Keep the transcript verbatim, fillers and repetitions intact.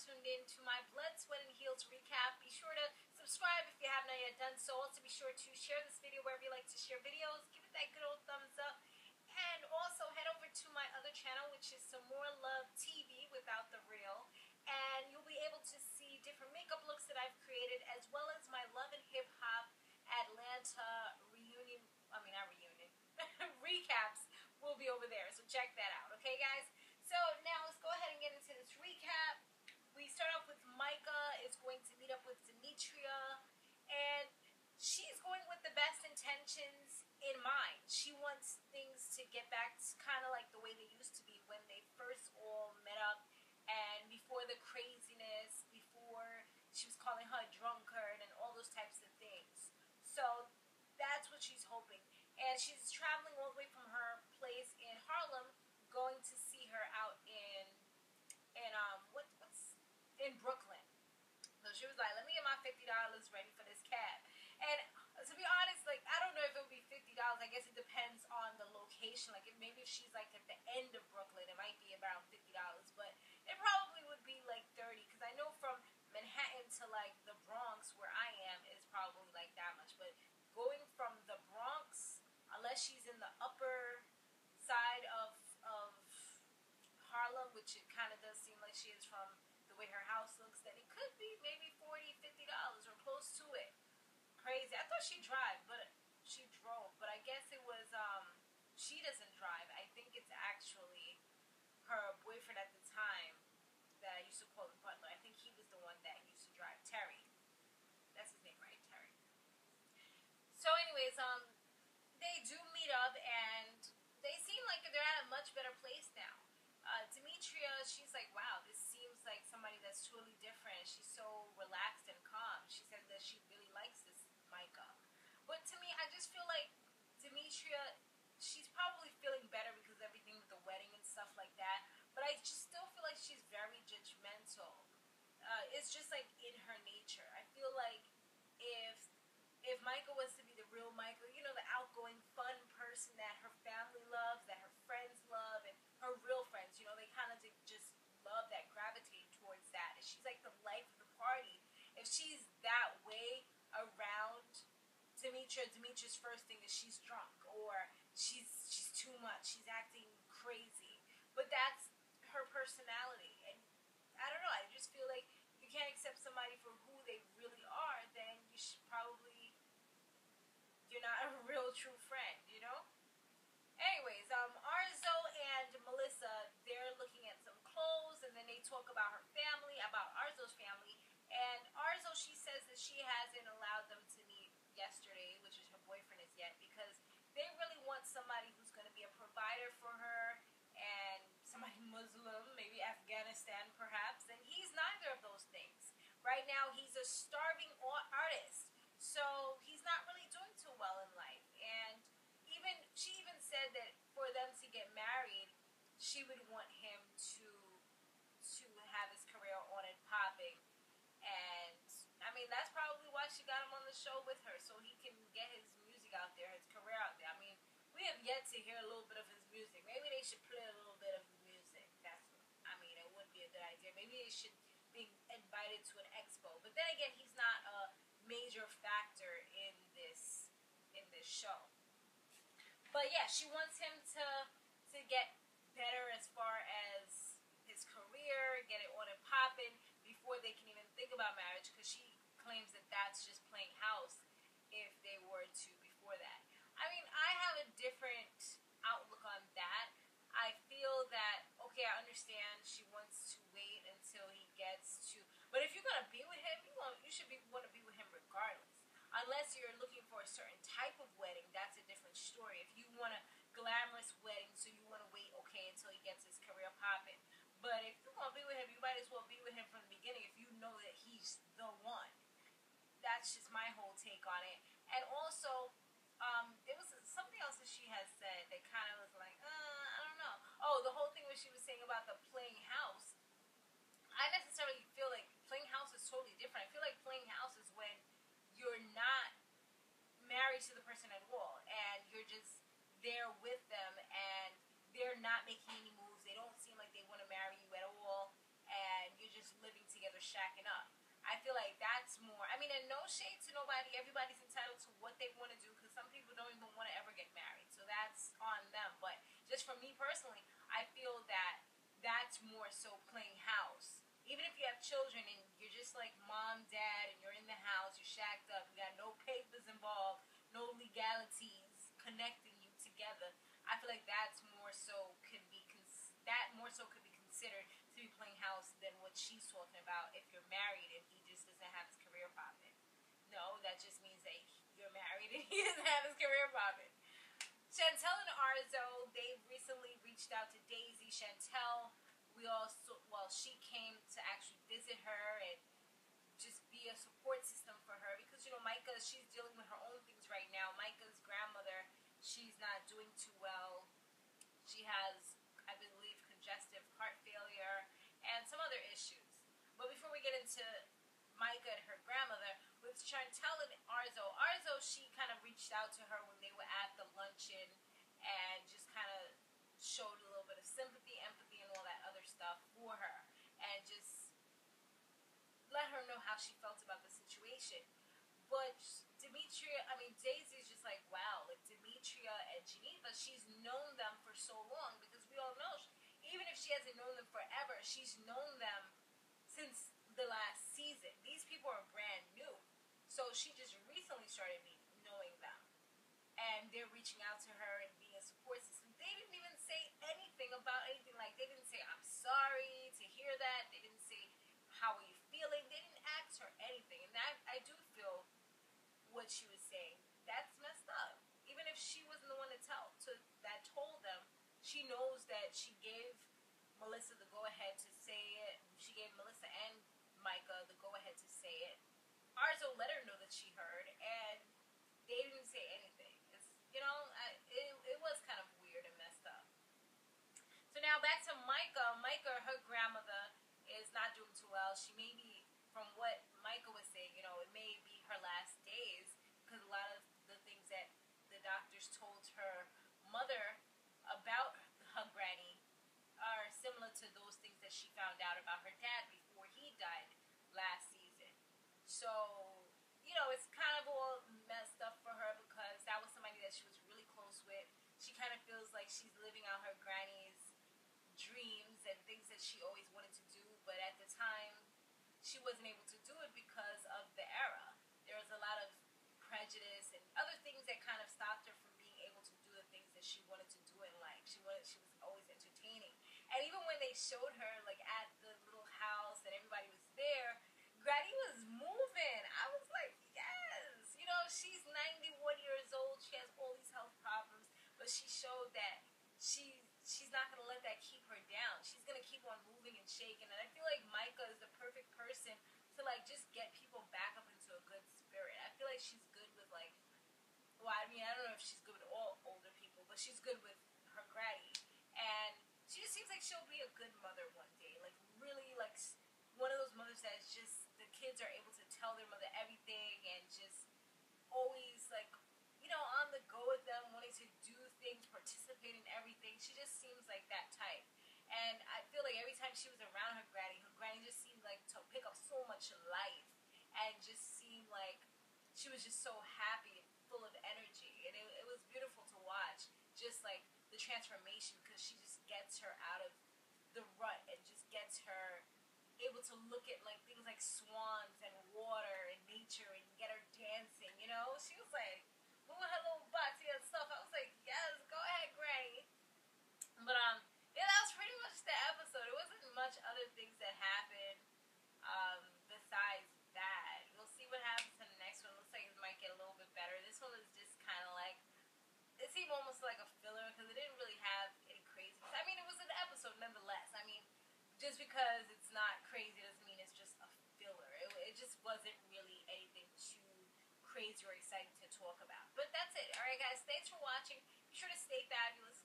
tuned in to my Blood, Sweat, and Heels recap. Be sure to subscribe if you have not yet done so. Also be sure to share this video wherever you like to share videos. Give it that good old thumbs up. And also head over to my other channel, which is Samore Love T V without the real. And you'll be able to see different makeup looks that I've created, as well as my Love and Hip Hop Atlanta reunion, I mean not reunion, recaps will be over there. So check that out, okay guys? So now let's go ahead and get into this recap. We start off with Micah is going to meet up with Demetria, and she's going with the best intentions in mind. She wants things to get back to kind of like the way they used to be when they first all met up, and before the craziness, before she was calling her a drunkard and all those types of things. So that's what she's hoping. And she's traveling all the way from her place in Harlem, going to see her out in, in um, what, what's in Brooklyn. So she was like, "Let me get my fifty dollars ready for this cab." And to be honest, like I don't know if it'll be fifty dollars. I guess it depends on the location. Like if, maybe if she's like at the end of Brooklyn, it might be around fifty dollars. But it probably would be like thirty dollars, because I know from Manhattan to like the Bronx where I am is probably like that much. But going from the Bronx, unless she's in the upper side of of Harlem, which it kind of does seem like she is from the way her house looks, that it could be maybe forty dollars, fifty dollars or close to it. Crazy. I thought she drive, but she drove, but I guess it was, um, she doesn't drive. I think it's actually her boyfriend at the time that I used to call him Butler. I think he was the one that used to drive, Terry. That's his name, right? Terry. So anyways, um, they do meet up, and they seem like they're at a much better place now. Uh, Demetria, she's like, wow, this seems like somebody that's totally different. She's so relaxed and calm. She said that she really likes this Micah. But to me, I just feel like Demetria, she's probably feeling better because of everything with the wedding and stuff like that. But I just still feel like she's very judgmental. Uh, it's just like in her nature. I feel like if... If Micah was to be the real Micah, you know, the outgoing, fun person that her family loves, that her friends love, and her real friends, you know, they kind of just love that, gravitate towards that. And she's like the life of the party. If she's that way around Demetria, Demetria's first thing is she's drunk, or she's she's too much, she's acting crazy. But that's her personality. And I don't know, I just feel like if you can't accept somebody for who they really are, then you should probably... You're not a real true friend, you know? Anyways, um, Arzo and Melissa, they're looking at some clothes, and then they talk about her family, about Arzo's family. And Arzo, she says that she hasn't allowed them to meet yesterday, which is her boyfriend is yet, because they really want somebody who's going to be a provider for her, and somebody Muslim, maybe Afghanistan perhaps, and he's neither of those things. Right now, he's a starving artist. So he's not really doing too well in life, and even she even said that for them to get married, she would want him to to have his career on and popping, and I mean that's probably why she got him on the show with her, so he can get his music out there, his career out there. I mean, we have yet to hear a little bit of his music. Maybe they should play a little bit of music. That's what, I mean, it would be a good idea. Maybe they should be invited to an expo. But then again, he's not a major factor in this in this show. But yeah, she wants him to to get better as far as his career, get it on and popping before they can even think about marriage, because she claims that that's just playing house if they were to before that. I mean, I have a different outlook on that. I feel that, okay, I understand she wants to wait until he gets to... But if you're going to be with him, you want, you should be, want to be with him regardless. Unless you're looking for a certain type of wedding, that's a different story. If you want a glamorous wedding, so you want to wait, okay, until he gets his career popping. But if you're going to be with him, you might as well be with him from the beginning if you know that he's the one. That's just my whole take on it. And also, um, there was something else that she has said that kind of was like, uh, I don't know. Oh, the whole thing that she was saying about the playing house. I necessarily feel like playing house is totally different. I feel like playing house is when you're not married to the person at all, and you're just there with them, and they're not making any moves. They don't seem like they want to marry you at all, and you're just living together. for shacking up. I feel like that's more, I mean, and no shade to nobody, everybody's entitled to what they want to do, because some people don't even want to ever get married, so that's on them. But just for me personally, I feel that that's more so playing house. Even if you have children and you're just like mom, dad, and you're in the house, you're shacked up, you got no papers involved, no legalities connecting you together, I feel like that's more so could be cons that more so could be considered to be playing house than what she's talking about. If you're married and he just doesn't have his career popping, no, that just means that you're married and he doesn't have his career popping. Chantel and Arzo, they recently reached out to Daisy. Chantel, we all saw, well, she came to actually visit her and just be a support system for her, because you know Micah, she's dealing with her own things right now. Micah's grandmother, she's not doing too well. She has, I believe, congestive heart failure and some other issues. But before we get into Micah and her grandmother, with Chantel and Arzo, Arzo, she kind of reached out to her when they were at the luncheon and just kind of showed a little bit of sympathy, empathy, and all that other stuff for her, and just let her know how she felt about the situation. But Demetria, I mean, Daisy's just like, wow, like Demetria and Geneva, she's known them for so long, because we all know, even if she hasn't known them forever, she's known them since the last season. These people are brand new. So she just recently started knowing them. And they're reaching out to her and being a support system. They didn't even say anything about anything. Like, they didn't say, I'm sorry to hear that. They didn't say, how are you feeling? They didn't ask her anything. And that, I do feel what she was saying, that's messed up. Even if she wasn't the one to tell, to, that told them, she knows that she gave Melissa the go-ahead to say it. She gave Melissa and Micah the go-ahead to say it. Arzo let her know that she heard, and they didn't say anything. It's, you know, I, it, it was kind of weird and messed up. So now back to Micah. Micah, her grandmother, is not doing too well. She may be, from what Micah was saying, you know, it may be her last days, because a lot of the things that the doctors told her mother about her granny are similar to those things that she found out about her dad before he died last season. So, you know, it's kind of all messed up for her, because that was somebody that she was really close with. She kind of feels like she's living out her granny's dreams and things that she always wanted to do, but at the time, she wasn't able to do it because of the era. There was a lot of prejudice and other things that kind of stopped her from being able to do the things that she wanted to do in life. She wanted, she was always entertaining. And even when they showed her, like, at the little house and everybody was there, Granny was moving. I was like, yes! You know, she's ninety-one years old. She has all these health problems. But she showed that she, she's not going to let that keep her down. She's going to keep on moving and shaking. And I feel like Micah is the perfect person to, like, just get people back up into a good spirit. I feel like she's good with, like, well, I mean, I don't know if she's good with all older people, but she's good with her granny. And she just seems like she'll be a good mother one day. Like, really, like, one of those mothers that's just, the kids are able to tell their mother everything and just always, like, you know, on the go with them, wanting to do things, participate in everything. She just seems like that type. And I feel like every time she was around her granny, her granny just seemed like to pick up so much life, and just seemed like she was just so happy and full of energy. And it, it was beautiful to watch, just like the transformation, because she just gets her out of the rut and just gets her able to look at like things like swans and water and nature and get her dancing, you know? She was like, moving her little body and stuff. I was like, yes, go ahead, Granny. But um, yeah, that was pretty much the episode. It wasn't much other things that happened um, besides that. We'll see what happens in the next one. Looks like it might get a little bit better. This one was just kind of like, it seemed almost like a filler, because it didn't really have any craziness. I mean, it was an episode nonetheless. I mean, just because it's not crazy doesn't mean it's just a filler. It, it just wasn't really anything too crazy or exciting to talk about. But that's it. Alright guys, thanks for watching. Be sure to stay fabulous.